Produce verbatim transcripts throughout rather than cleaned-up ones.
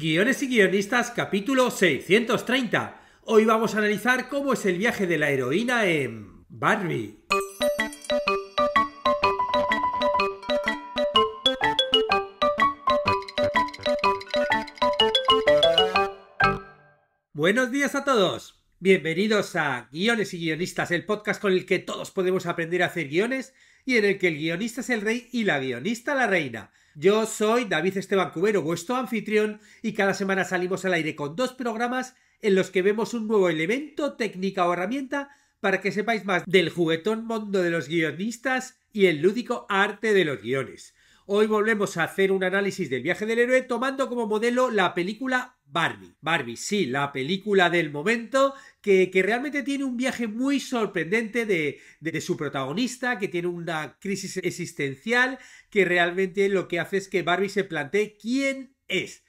Guiones y guionistas, capítulo seiscientos treinta. Hoy vamos a analizar cómo es el viaje de la heroína en Barbie. Buenos días a todos. Bienvenidos a Guiones y guionistas, el podcast con el que todos podemos aprender a hacer guiones y en el que el guionista es el rey y la guionista la reina. Yo soy David Esteban Cubero, vuestro anfitrión, y cada semana salimos al aire con dos programas en los que vemos un nuevo elemento, técnica o herramienta para que sepáis más del juguetón mundo de los guionistas y el lúdico arte de los guiones. Hoy volvemos a hacer un análisis del viaje del héroe tomando como modelo la película Barbie. Barbie, sí, la película del momento que, que realmente tiene un viaje muy sorprendente de, de, de su protagonista, que tiene una crisis existencial, que realmente lo que hace es que Barbie se plantee quién es.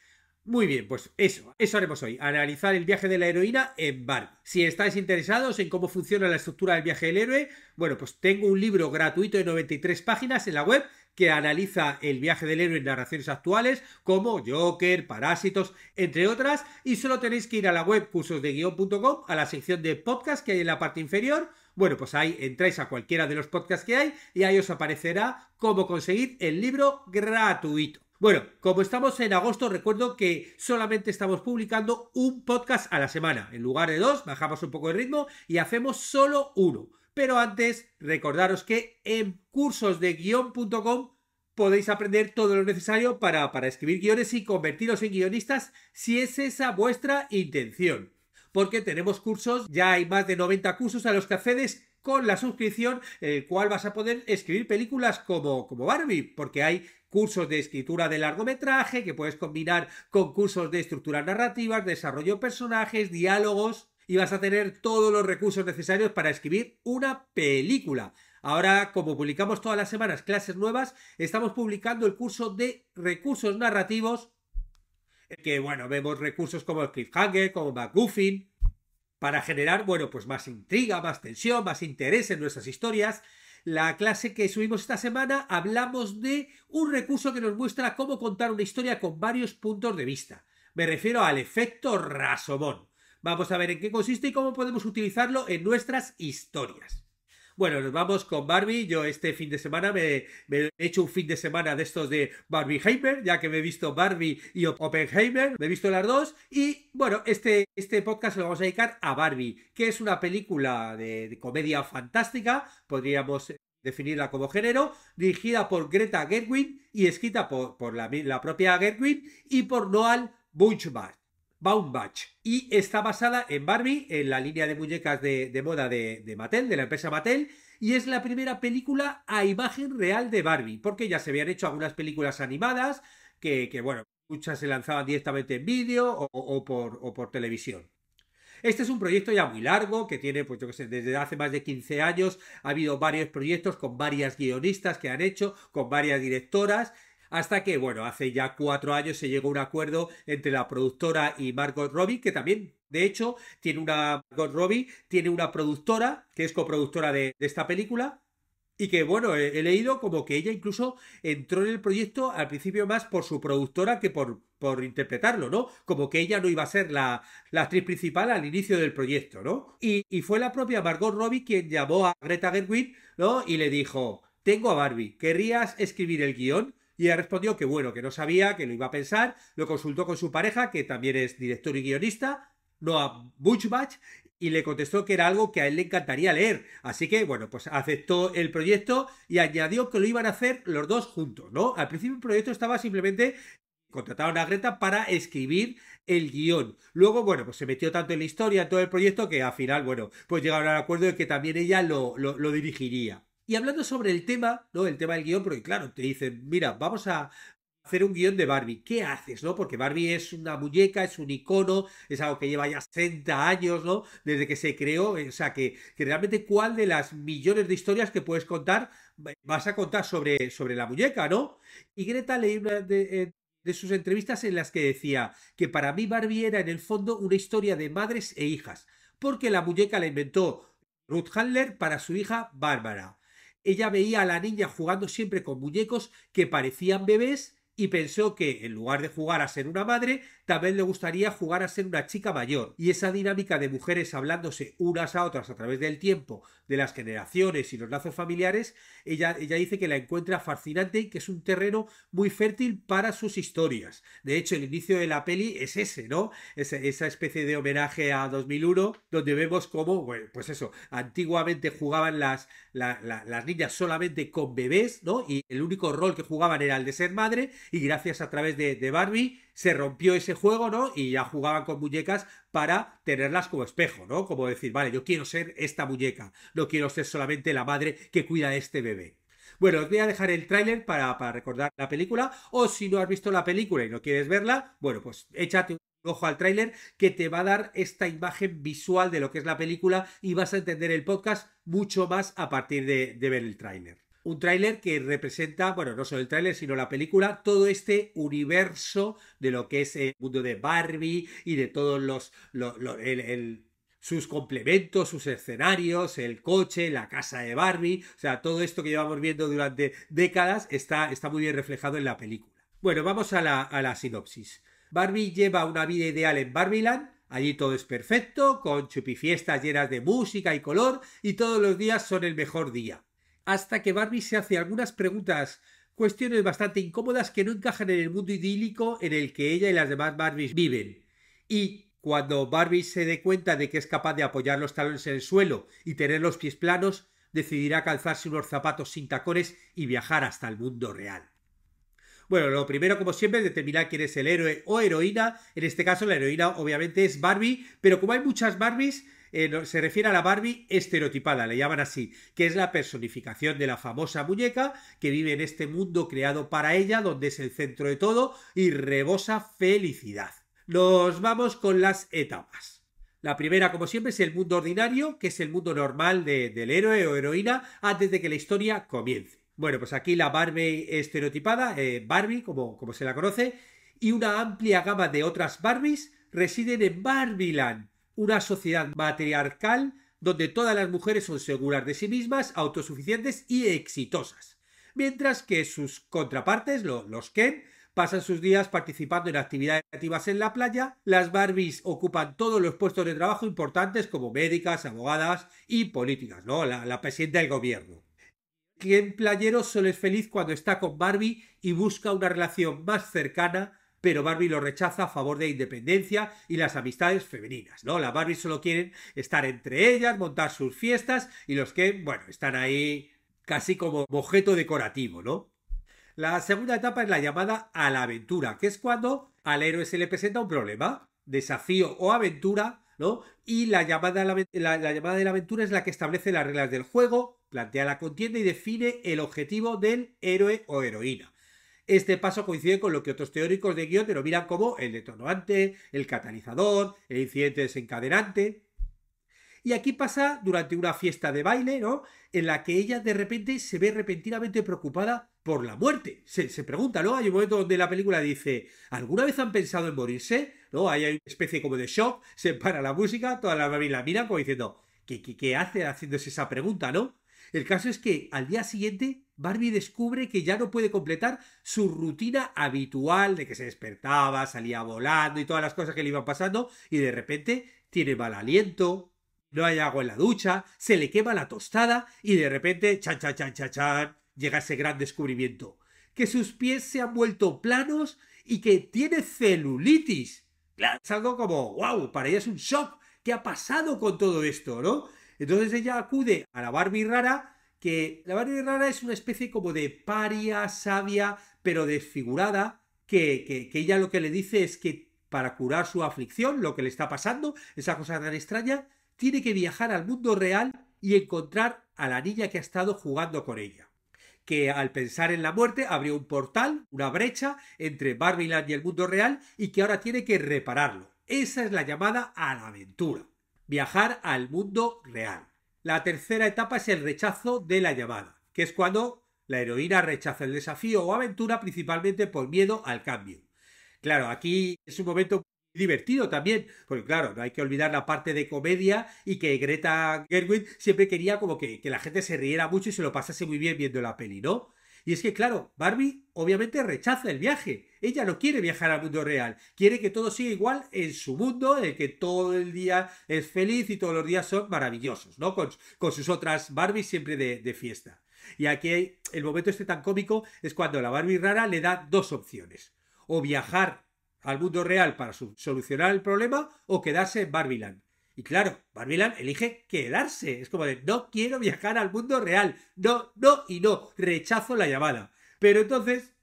Muy bien, pues eso, eso haremos hoy, analizar el viaje de la heroína en Barbie. Si estáis interesados en cómo funciona la estructura del viaje del héroe, bueno, pues tengo un libro gratuito de noventa y tres páginas en la web que analiza el viaje del héroe en narraciones actuales como Joker, Parásitos, entre otras, y solo tenéis que ir a la web cursos de guion punto com, a la sección de podcast que hay en la parte inferior. Bueno, pues ahí entráis a cualquiera de los podcasts que hay y ahí os aparecerá cómo conseguir el libro gratuito. Bueno, como estamos en agosto, recuerdo que solamente estamos publicando un podcast a la semana. En lugar de dos, bajamos un poco el ritmo y hacemos solo uno. Pero antes, recordaros que en cursos de guion punto com podéis aprender todo lo necesario para, para escribir guiones y convertiros en guionistas si es esa vuestra intención. Porque tenemos cursos, ya hay más de noventa cursos a los que accedes con la suscripción, el cual vas a poder escribir películas como, como Barbie, porque hay cursos de escritura de largometraje que puedes combinar con cursos de estructuras narrativas, desarrollo de personajes, diálogos, y vas a tener todos los recursos necesarios para escribir una película. Ahora, como publicamos todas las semanas clases nuevas, estamos publicando el curso de recursos narrativos, que bueno, vemos recursos como el cliffhanger, como McGuffin, para generar, bueno, pues más intriga, más tensión, más interés en nuestras historias. La clase que subimos esta semana hablamos de un recurso que nos muestra cómo contar una historia con varios puntos de vista. Me refiero al efecto Rashomon. Vamos a ver en qué consiste y cómo podemos utilizarlo en nuestras historias. Bueno, nos vamos con Barbie. Yo este fin de semana me, me he hecho un fin de semana de estos de Barbieheimer, ya que me he visto Barbie y Oppenheimer, me he visto las dos. Y bueno, este, este podcast lo vamos a dedicar a Barbie, que es una película de, de comedia fantástica, podríamos definirla como género, dirigida por Greta Gerwig y escrita por, por la, la propia Gerwig y por Noah Baumbach. Baumbach, y está basada en Barbie, en la línea de muñecas de, de moda de, de Mattel, de la empresa Mattel, y es la primera película a imagen real de Barbie, porque ya se habían hecho algunas películas animadas que, que bueno, muchas se lanzaban directamente en vídeo o, o, por, o por televisión. Este es un proyecto ya muy largo, que tiene, pues yo que sé, desde hace más de quince años ha habido varios proyectos con varias guionistas que han hecho, con varias directoras, hasta que, bueno, hace ya cuatro años se llegó a un acuerdo entre la productora y Margot Robbie, que también, de hecho, tiene una Margot Robbie, tiene una productora, que es coproductora de, de esta película, y que, bueno, he, he leído como que ella incluso entró en el proyecto al principio más por su productora que por, por interpretarlo, ¿no? Como que ella no iba a ser la, la actriz principal al inicio del proyecto, ¿no? Y, y fue la propia Margot Robbie quien llamó a Greta Gerwig, ¿no? Y le dijo, tengo a Barbie, ¿querrías escribir el guión? Y ella respondió que bueno, que no sabía, que lo iba a pensar, lo consultó con su pareja, que también es director y guionista, Noah Baumbach, y le contestó que era algo que a él le encantaría leer. Así que, bueno, pues aceptó el proyecto y añadió que lo iban a hacer los dos juntos, ¿no? Al principio el proyecto estaba simplemente... Contrataron a Greta para escribir el guión. Luego, bueno, pues se metió tanto en la historia, en todo el proyecto, que al final, bueno, pues llegaron al acuerdo de que también ella lo, lo, lo dirigiría. Y hablando sobre el tema, ¿no? El tema del guión, porque claro, te dicen, mira, vamos a hacer un guión de Barbie. ¿Qué haces, no? Porque Barbie es una muñeca, es un icono, es algo que lleva ya sesenta años, ¿no? Desde que se creó, o sea, que, que realmente cuál de las millones de historias que puedes contar vas a contar sobre, sobre la muñeca, ¿no? Y Greta leí una de, de sus entrevistas en las que decía que para mí Barbie era en el fondo una historia de madres e hijas, porque la muñeca la inventó Ruth Handler para su hija Bárbara. Ella veía a la niña jugando siempre con muñecos que parecían bebés y pensó que, en lugar de jugar a ser una madre, también le gustaría jugar a ser una chica mayor, y esa dinámica de mujeres hablándose unas a otras a través del tiempo, de las generaciones y los lazos familiares, ella, ella dice que la encuentra fascinante y que es un terreno muy fértil para sus historias. De hecho, el inicio de la peli es ese, ¿no? Es, esa especie de homenaje a dos mil uno, donde vemos cómo, bueno, pues eso, antiguamente jugaban las, la, la, las niñas solamente con bebés, ¿no? Y el único rol que jugaban era el de ser madre, y gracias a través de, de Barbie se rompió ese juego, ¿no? Y ya jugaban con muñecas para tenerlas como espejo, ¿no? Como decir, vale, yo quiero ser esta muñeca, no quiero ser solamente la madre que cuida de este bebé. Bueno, os voy a dejar el tráiler para, para recordar la película, o si no has visto la película y no quieres verla, bueno, pues échate un ojo al tráiler que te va a dar esta imagen visual de lo que es la película y vas a entender el podcast mucho más a partir de, de ver el tráiler. Un tráiler que representa, bueno, no solo el tráiler, sino la película, todo este universo de lo que es el mundo de Barbie y de todos los... los, los el, el, sus complementos, sus escenarios, el coche, la casa de Barbie, o sea, todo esto que llevamos viendo durante décadas está, está muy bien reflejado en la película. Bueno, vamos a la, a la sinopsis. Barbie lleva una vida ideal en Barbieland. Allí todo es perfecto, con chupifiestas llenas de música y color, y todos los días son el mejor día. Hasta que Barbie se hace algunas preguntas, cuestiones bastante incómodas que no encajan en el mundo idílico en el que ella y las demás Barbies viven. Y cuando Barbie se dé cuenta de que es capaz de apoyar los talones en el suelo y tener los pies planos, decidirá calzarse unos zapatos sin tacones y viajar hasta el mundo real. Bueno, lo primero, como siempre, es determinar quién es el héroe o heroína. En este caso, la heroína obviamente es Barbie, pero como hay muchas Barbies, eh, se refiere a la Barbie estereotipada, le llaman así, que es la personificación de la famosa muñeca que vive en este mundo creado para ella, donde es el centro de todo y rebosa felicidad. Nos vamos con las etapas. La primera, como siempre, es el mundo ordinario, que es el mundo normal de, del héroe o heroína antes de que la historia comience. Bueno, pues aquí la Barbie estereotipada, eh, Barbie, como, como se la conoce, y una amplia gama de otras Barbies residen en Barbieland, una sociedad matriarcal donde todas las mujeres son seguras de sí mismas, autosuficientes y exitosas, mientras que sus contrapartes, lo, los Ken, pasan sus días participando en actividades creativas en la playa. Las Barbies ocupan todos los puestos de trabajo importantes como médicas, abogadas y políticas, ¿no? La, la presidenta del gobierno. Ken playero solo es feliz cuando está con Barbie y busca una relación más cercana, pero Barbie lo rechaza a favor de la independencia y las amistades femeninas, ¿no? Las Barbies solo quieren estar entre ellas, montar sus fiestas, y los Ken, bueno, están ahí casi como objeto decorativo, ¿no? La segunda etapa es la llamada a la aventura, que es cuando al héroe se le presenta un problema, desafío o aventura, ¿no? Y la llamada, la, la llamada de la aventura es la que establece las reglas del juego, plantea la contienda y define el objetivo del héroe o heroína. Este paso coincide con lo que otros teóricos de guión denominan como el detonante, el catalizador, el incidente desencadenante. Y aquí pasa durante una fiesta de baile, ¿no? En la que ella de repente se ve repentinamente preocupada por la muerte. Se, se pregunta, ¿no? Hay un momento donde la película dice, ¿alguna vez han pensado en morirse? ¿No? Ahí hay una especie como de shock, se para la música, todas las Barbies la miran como diciendo, ¿qué, qué, qué hace haciéndose esa pregunta, no? El caso es que al día siguiente Barbie descubre que ya no puede completar su rutina habitual de que se despertaba, salía volando y todas las cosas que le iban pasando, y de repente tiene mal aliento, no hay agua en la ducha, se le quema la tostada y de repente, chan, chan, chan, chan, chan, llega ese gran descubrimiento. Que sus pies se han vuelto planos y que tiene celulitis. Claro, es algo como, wow, para ella es un shock. ¿Qué ha pasado con todo esto, no? Entonces ella acude a la Barbie rara, que la Barbie rara es una especie como de paria, sabia, pero desfigurada, que, que, que ella lo que le dice es que para curar su aflicción, lo que le está pasando, esa cosa tan extraña, tiene que viajar al mundo real y encontrar a la niña que ha estado jugando con ella, que al pensar en la muerte abrió un portal, una brecha entre Barbieland y el mundo real, y que ahora tiene que repararlo. Esa es la llamada a la aventura, viajar al mundo real. La tercera etapa es el rechazo de la llamada, que es cuando la heroína rechaza el desafío o aventura principalmente por miedo al cambio. Claro, aquí es un momento divertido también, porque claro, no hay que olvidar la parte de comedia y que Greta Gerwig siempre quería como que, que la gente se riera mucho y se lo pasase muy bien viendo la peli, ¿no? Y es que, claro, Barbie obviamente rechaza el viaje. Ella no quiere viajar al mundo real. Quiere que todo siga igual en su mundo, en el que todo el día es feliz y todos los días son maravillosos, ¿no? Con, con sus otras Barbies siempre de, de fiesta. Y aquí el momento este tan cómico es cuando la Barbie rara le da dos opciones. O viajar al mundo real para solucionar el problema o quedarse en Barbieland. Y claro, Barbieland elige quedarse. Es como de, no quiero viajar al mundo real. No, no y no. Rechazo la llamada. Pero entonces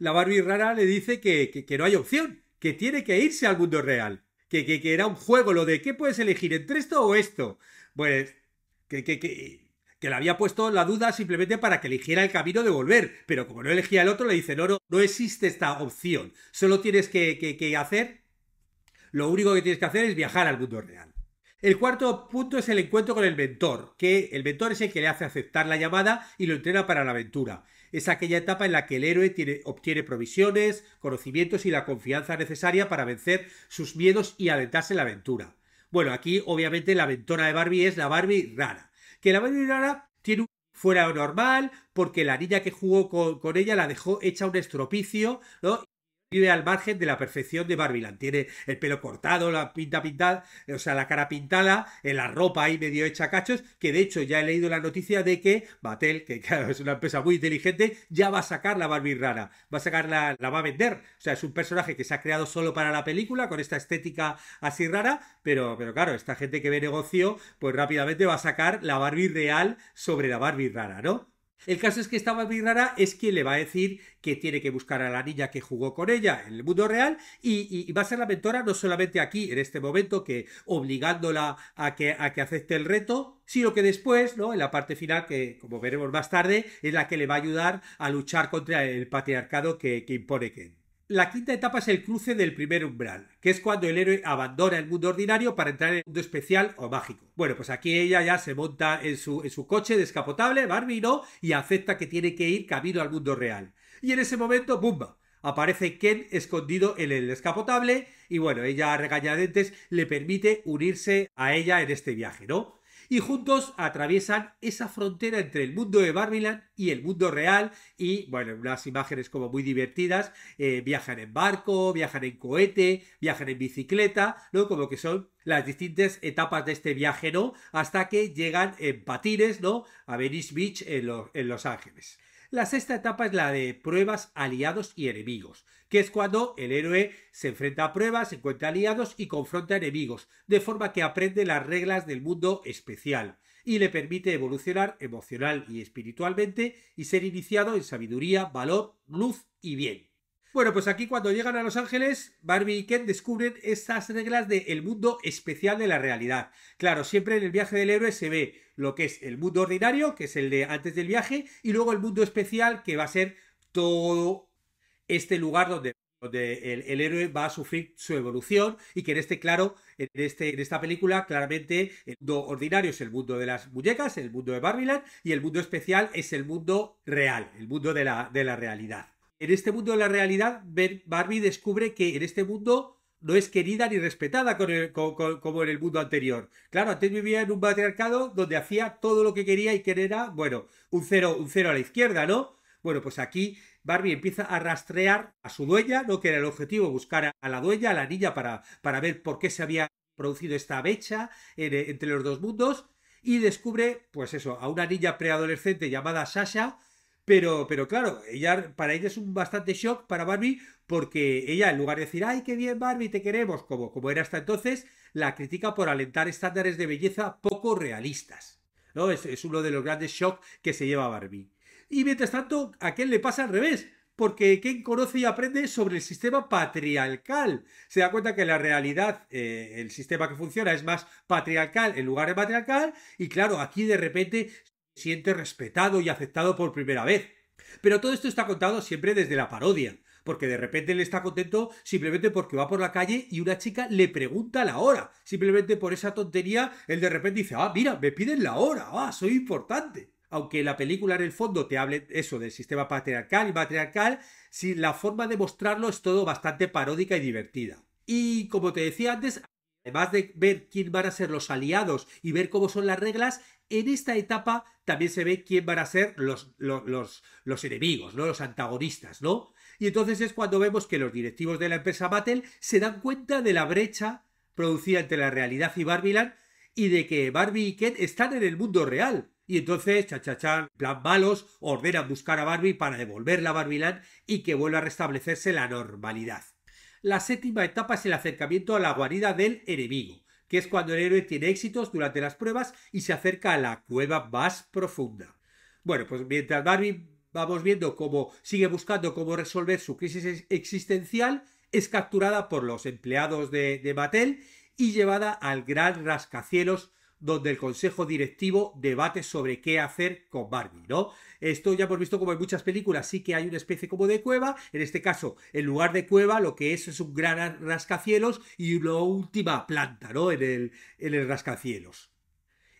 la Barbie rara le dice que, que, que no hay opción. Que tiene que irse al mundo real. Que, que, que era un juego lo de, ¿qué puedes elegir? ¿Entre esto o esto? Pues, que... que, que... que le había puesto la duda simplemente para que eligiera el camino de volver, pero como no elegía el otro le dice, no, no, no existe esta opción, solo tienes que, que, que hacer, lo único que tienes que hacer es viajar al mundo real. El cuarto punto es el encuentro con el mentor, que el mentor es el que le hace aceptar la llamada y lo entrena para la aventura. Es aquella etapa en la que el héroe tiene, obtiene provisiones, conocimientos y la confianza necesaria para vencer sus miedos y adentrarse en la aventura. Bueno, aquí obviamente la mentora de Barbie es la Barbie rara. Que la Barbie rara tiene un fuera normal porque la niña que jugó con, con ella la dejó hecha un estropicio, ¿no? Vive al margen de la perfección de Barbieland. Tiene el pelo cortado, la pinta pintada, o sea, la cara pintada, la ropa ahí medio hecha cachos, que de hecho ya he leído la noticia de que Mattel, que claro, es una empresa muy inteligente, ya va a sacar la Barbie rara, va a sacarla, la va a vender. O sea, es un personaje que se ha creado solo para la película, con esta estética así rara, pero, pero claro, esta gente que ve negocio, pues rápidamente va a sacar la Barbie real sobre la Barbie rara, ¿no? El caso es que esta Barbie rara es quien le va a decir que tiene que buscar a la niña que jugó con ella en el mundo real y, y, y va a ser la mentora no solamente aquí, en este momento, que obligándola a que, a que acepte el reto, sino que después, ¿no? En la parte final, que como veremos más tarde, es la que le va a ayudar a luchar contra el patriarcado que, que impone Ken. La quinta etapa es el cruce del primer umbral, que es cuando el héroe abandona el mundo ordinario para entrar en el mundo especial o mágico. Bueno, pues aquí ella ya se monta en su, en su coche descapotable, Barbie no, y acepta que tiene que ir camino al mundo real. Y en ese momento, ¡bumba!, aparece Ken escondido en el descapotable y bueno, ella a regañadientes le permite unirse a ella en este viaje, ¿no? Y juntos atraviesan esa frontera entre el mundo de Barbieland y el mundo real y, bueno, unas imágenes como muy divertidas, eh, viajan en barco, viajan en cohete, viajan en bicicleta, ¿no? Como que son las distintas etapas de este viaje, ¿no? Hasta que llegan en patines, ¿no? A Venice Beach en, lo, en Los Ángeles. La sexta etapa es la de pruebas, aliados y enemigos, que es cuando el héroe se enfrenta a pruebas, encuentra aliados y confronta enemigos, de forma que aprende las reglas del mundo especial y le permite evolucionar emocional y espiritualmente y ser iniciado en sabiduría, valor, luz y bien. Bueno, pues aquí cuando llegan a Los Ángeles, Barbie y Ken descubren estas reglas del mundo especial de la realidad. Claro, siempre en el viaje del héroe se ve lo que es el mundo ordinario, que es el de antes del viaje, y luego el mundo especial, que va a ser todo este lugar donde, donde el, el héroe va a sufrir su evolución y que en este, claro, en, este, en esta película, claramente, el mundo ordinario es el mundo de las muñecas, el mundo de Barbieland, y el mundo especial es el mundo real, el mundo de la, de la realidad. En este mundo de la realidad, Barbie descubre que en este mundo no es querida ni respetada con el, con, con, como en el mundo anterior. Claro, antes vivía en un patriarcado donde hacía todo lo que quería y que era, bueno, un cero, un cero a la izquierda, ¿no? Bueno, pues aquí Barbie empieza a rastrear a su dueña, ¿no? Que era el objetivo, buscar a la dueña, a la niña, para, para ver por qué se había producido esta brecha en, entre los dos mundos y descubre, pues eso, a una niña preadolescente llamada Sasha. Pero, pero claro, ella, para ella es un bastante shock para Barbie porque ella en lugar de decir ¡ay, qué bien Barbie, te queremos! Como, como era hasta entonces, la critica por alentar estándares de belleza poco realistas, ¿no? Es, es uno de los grandes shocks que se lleva Barbie. Y mientras tanto, a Ken le pasa al revés, porque Ken conoce y aprende sobre el sistema patriarcal. Se da cuenta que en la realidad eh, el sistema que funciona es más patriarcal en lugar de matriarcal y claro, aquí de repente siente respetado y aceptado por primera vez. Pero todo esto está contado siempre desde la parodia, porque de repente él está contento simplemente porque va por la calle y una chica le pregunta la hora. Simplemente por esa tontería, él de repente dice, ah, mira, me piden la hora, ah, soy importante. Aunque la película en el fondo te hable eso del sistema patriarcal y matriarcal, si la forma de mostrarlo es todo bastante paródica y divertida. Y como te decía antes, además de ver quién van a ser los aliados y ver cómo son las reglas, en esta etapa también se ve quién van a ser los, los, los, los enemigos, ¿no? Los antagonistas, ¿no? Y entonces es cuando vemos que los directivos de la empresa Mattel se dan cuenta de la brecha producida entre la realidad y Barbieland y de que Barbie y Ken están en el mundo real. Y entonces, cha, cha, cha, plan malos, ordenan buscar a Barbie para devolverla a Barbieland y que vuelva a restablecerse la normalidad. La séptima etapa es el acercamiento a la guarida del enemigo, que es cuando el héroe tiene éxitos durante las pruebas y se acerca a la cueva más profunda. Bueno, pues mientras Barbie vamos viendo cómo sigue buscando cómo resolver su crisis existencial, es capturada por los empleados de, de Mattel y llevada al gran rascacielos, donde el consejo directivo debate sobre qué hacer con Barbie, ¿no? Esto ya hemos visto como en muchas películas sí que hay una especie como de cueva. En este caso, en lugar de cueva, lo que es es un gran rascacielos y una última planta, ¿no? En el, en el rascacielos.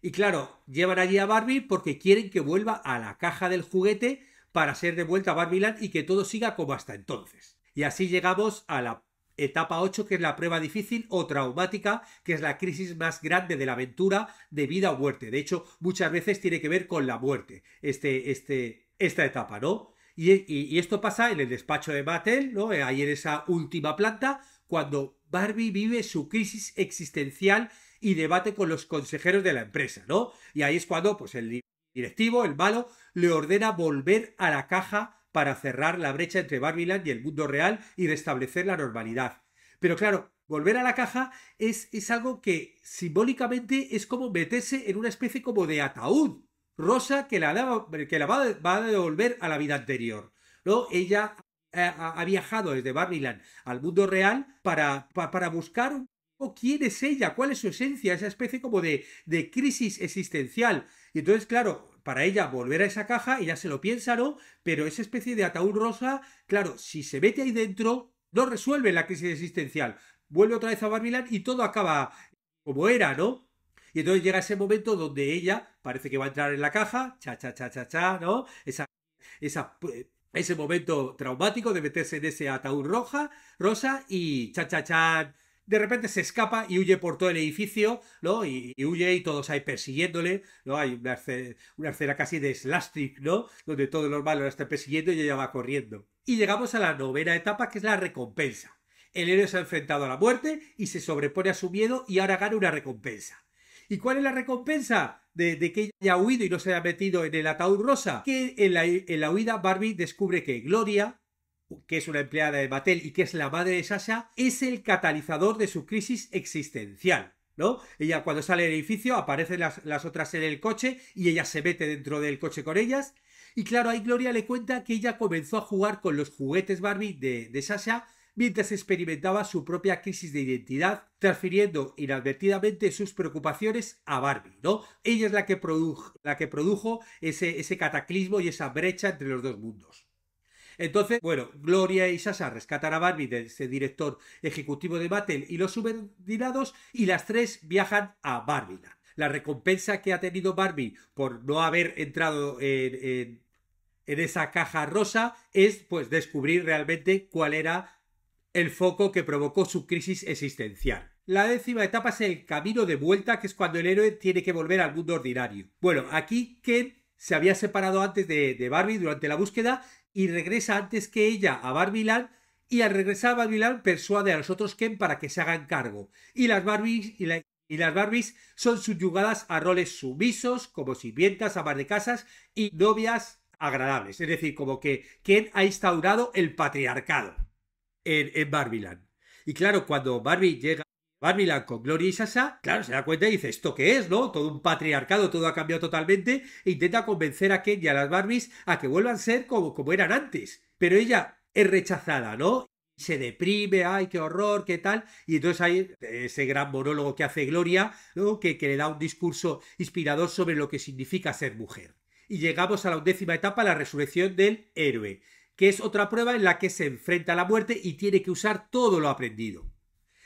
Y claro, llevan allí a Barbie porque quieren que vuelva a la caja del juguete para ser devuelta a Barbieland y que todo siga como hasta entonces. Y así llegamos a la etapa ocho, que es la prueba difícil o traumática, que es la crisis más grande de la aventura de vida o muerte. De hecho, muchas veces tiene que ver con la muerte, este, este, esta etapa, ¿no? Y, y, y esto pasa en el despacho de Mattel, ¿no? Ahí en esa última planta, cuando Barbie vive su crisis existencial y debate con los consejeros de la empresa, ¿no? Y ahí es cuando pues, el directivo, el malo, le ordena volver a la caja para cerrar la brecha entre Barbieland y el mundo real y restablecer la normalidad. Pero claro, volver a la caja es, es algo que simbólicamente es como meterse en una especie como de ataúd rosa que la, da, que la va, va a devolver a la vida anterior, ¿no? Ella ha, ha viajado desde Barbieland al mundo real para, para, para buscar un poco quién es ella, cuál es su esencia, esa especie como de, de crisis existencial. Y entonces, claro, para ella volver a esa caja, ella se lo piensa, ¿no? Pero esa especie de ataúd rosa, claro, si se mete ahí dentro, no resuelve la crisis existencial. Vuelve otra vez a Barbieland y todo acaba como era, ¿no? Y entonces llega ese momento donde ella parece que va a entrar en la caja, cha, cha, cha, cha, cha, ¿no? Esa, esa, ese momento traumático de meterse en ese ataúd roja, rosa y cha, cha, cha. De repente se escapa y huye por todo el edificio, ¿no? Y, y huye y todos ahí persiguiéndole, ¿no? Hay una, una escena casi de slapstick, ¿no? Donde todos los malos la están persiguiendo y ella va corriendo. Y llegamos a la novena etapa, que es la recompensa. El héroe se ha enfrentado a la muerte y se sobrepone a su miedo y ahora gana una recompensa. ¿Y cuál es la recompensa? De, de que ella haya huido y no se haya metido en el ataúd rosa. Que en la, en la huida Barbie descubre que Gloria, que es una empleada de Mattel y que es la madre de Sasha, es el catalizador de su crisis existencial, ¿no? Ella cuando sale del edificio aparecen las, las otras en el coche y ella se mete dentro del coche con ellas. Y claro, ahí Gloria le cuenta que ella comenzó a jugar con los juguetes Barbie de, de Sasha mientras experimentaba su propia crisis de identidad, transfiriendo inadvertidamente sus preocupaciones a Barbie, ¿no? Ella es la que produjo, la que produjo ese, ese cataclismo y esa brecha entre los dos mundos. Entonces, bueno, Gloria y Sasha rescatan a Barbie de ese director ejecutivo de Mattel y los subordinados, y las tres viajan a Barbieland. La recompensa que ha tenido Barbie por no haber entrado en, en, en esa caja rosa es, pues, descubrir realmente cuál era el foco que provocó su crisis existencial. La décima etapa es el camino de vuelta, que es cuando el héroe tiene que volver al mundo ordinario. Bueno, aquí Ken se había separado antes de, de Barbie durante la búsqueda y regresa antes que ella a Barbieland, y al regresar a Barbieland persuade a los otros Ken para que se hagan cargo. Y las Barbies, y la, y las Barbies son subyugadas a roles sumisos, como sirvientas, amas de casas y novias agradables. Es decir, como que Ken ha instaurado el patriarcado en, en Barbieland. Y claro, cuando Barbie llega a Barbieland con Gloria y Sasha, claro, se da cuenta y dice, ¿esto qué es, no? Todo un patriarcado, todo ha cambiado totalmente, e intenta convencer a Ken y a las Barbies a que vuelvan a ser como, como eran antes. Pero ella es rechazada, ¿no? Se deprime, ay, qué horror, qué tal. Y entonces hay ese gran monólogo que hace Gloria, ¿no? Que, que le da un discurso inspirador sobre lo que significa ser mujer. Y llegamos a la undécima etapa, la resurrección del héroe, que es otra prueba en la que se enfrenta a la muerte y tiene que usar todo lo aprendido.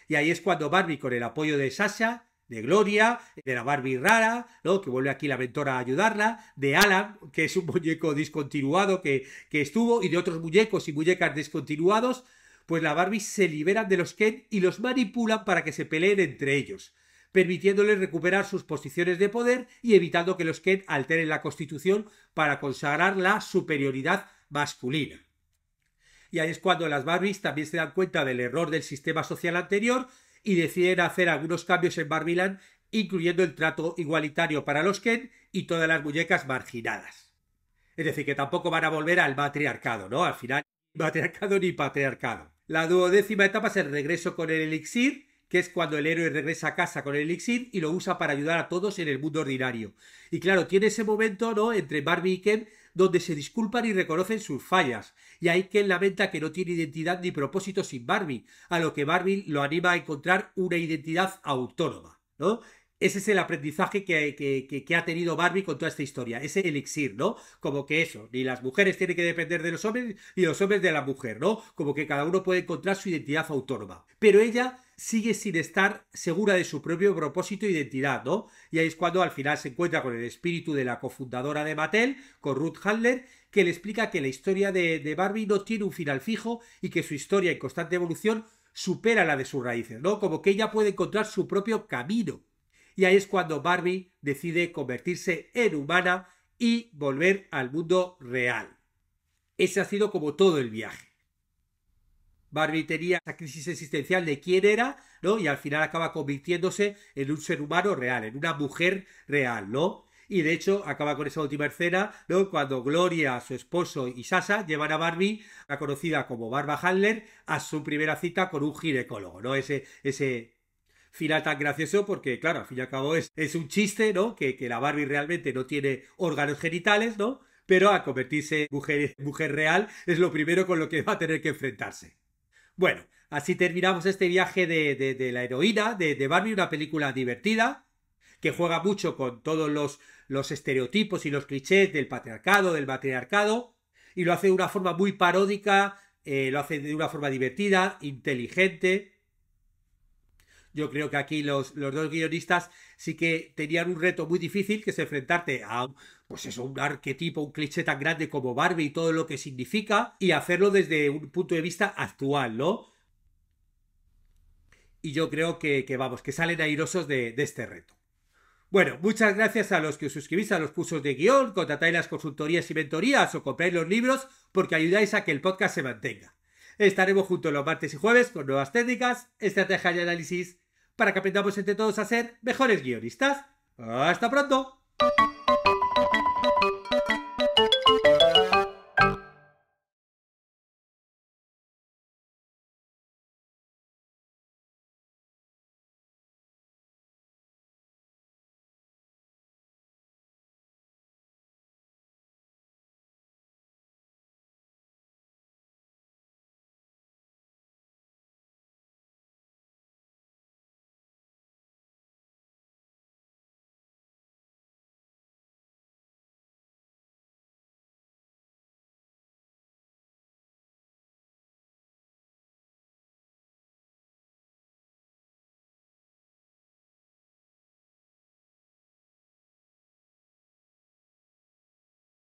Y ahí es cuando Barbie, con el apoyo de Sasha, de Gloria, de la Barbie rara, ¿no? Que vuelve aquí la mentora a ayudarla, de Alan, que es un muñeco discontinuado que, que estuvo, y de otros muñecos y muñecas discontinuados, pues la Barbie se libera de los Ken y los manipulan para que se peleen entre ellos, permitiéndoles recuperar sus posiciones de poder y evitando que los Ken alteren la Constitución para consagrar la superioridad masculina. Y ahí es cuando las Barbies también se dan cuenta del error del sistema social anterior y deciden hacer algunos cambios en Barbieland, incluyendo el trato igualitario para los Ken y todas las muñecas marginadas. Es decir, que tampoco van a volver al matriarcado, ¿no? Al final, ni matriarcado ni patriarcado. La duodécima etapa es el regreso con el elixir, que es cuando el héroe regresa a casa con el elixir y lo usa para ayudar a todos en el mundo ordinario. Y claro, tiene ese momento, ¿no?, entre Barbie y Ken, donde se disculpan y reconocen sus fallas, y ahí Ken lamenta que no tiene identidad ni propósito sin Barbie, a lo que Barbie lo anima a encontrar una identidad autónoma, ¿no? Ese es el aprendizaje que, que, que, que ha tenido Barbie con toda esta historia, ese elixir, ¿no? Como que eso, ni las mujeres tienen que depender de los hombres, ni los hombres de la mujer, ¿no? Como que cada uno puede encontrar su identidad autónoma. Pero ella sigue sin estar segura de su propio propósito e identidad, ¿no? Y ahí es cuando al final se encuentra con el espíritu de la cofundadora de Mattel, con Ruth Handler, que le explica que la historia de, de Barbie no tiene un final fijo y que su historia en constante evolución supera la de sus raíces, ¿no? Como que ella puede encontrar su propio camino. Y ahí es cuando Barbie decide convertirse en humana y volver al mundo real. Ese ha sido como todo el viaje. Barbie tenía esa crisis existencial de quién era, ¿no? Y al final acaba convirtiéndose en un ser humano real, en una mujer real, ¿no? Y de hecho acaba con esa última escena, ¿no?, cuando Gloria, su esposo y Sasha llevan a Barbie, la conocida como Barbara Handler, a su primera cita con un ginecólogo, ¿no? Ese... ese final tan gracioso porque, claro, al fin y al cabo es, es un chiste, ¿no? Que, que la Barbie realmente no tiene órganos genitales, ¿no? Pero al convertirse en mujer, mujer real es lo primero con lo que va a tener que enfrentarse. Bueno, así terminamos este viaje de, de, de la heroína, de, de Barbie, una película divertida que juega mucho con todos los, los estereotipos y los clichés del patriarcado, del matriarcado, y lo hace de una forma muy paródica, eh, lo hace de una forma divertida, inteligente. Yo creo que aquí los, los dos guionistas sí que tenían un reto muy difícil, que es enfrentarte a pues eso, un arquetipo, un cliché tan grande como Barbie y todo lo que significa, y hacerlo desde un punto de vista actual, ¿no? Y yo creo que, que vamos, que salen airosos de, de este reto. Bueno, muchas gracias a los que os suscribís a los cursos de guión, contratáis las consultorías y mentorías o compráis los libros, porque ayudáis a que el podcast se mantenga. Estaremos juntos los martes y jueves con nuevas técnicas, estrategias y análisis para que aprendamos entre todos a ser mejores guionistas. ¡Hasta pronto!